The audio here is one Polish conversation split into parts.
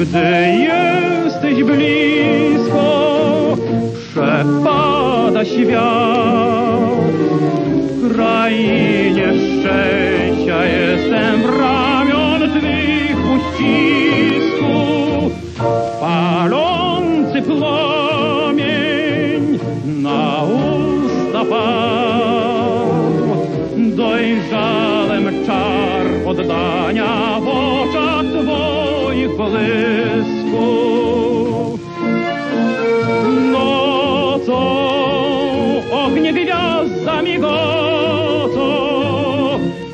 gdy jesteś blisko, przepada świat. W krainie szczęścia jestem w ramion twych uścisku. Palący płomień na usta padł, dojrzałem czar oddania w oczach twoich błysków. Nocą ognie gwiazda migotą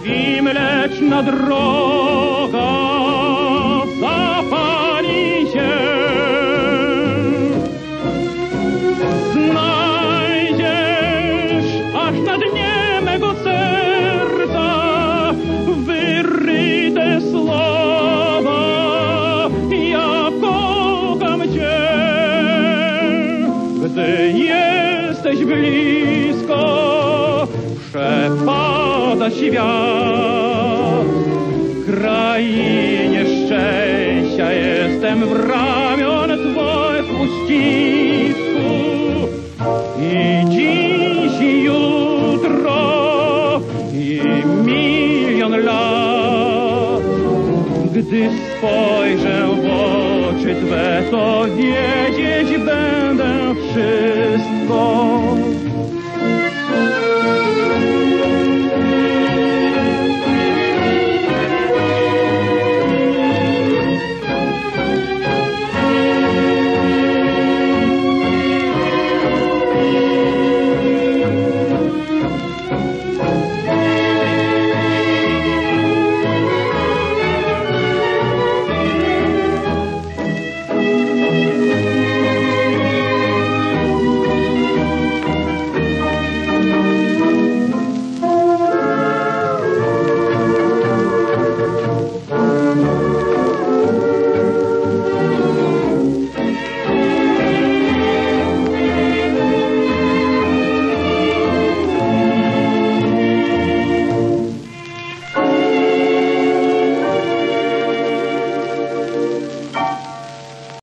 i mleczna droga zapali się. Znajdziesz aż na dnie mego serca wyryte słowa. Ja kocham cię, gdy jesteś blisko, przepada świat. W krainie szczęścia jestem w ramion twoich uścisku. I dziś, i jutro, i milion lat, gdy spojrzę w oczy twe, to wiedzieć będę wszystko.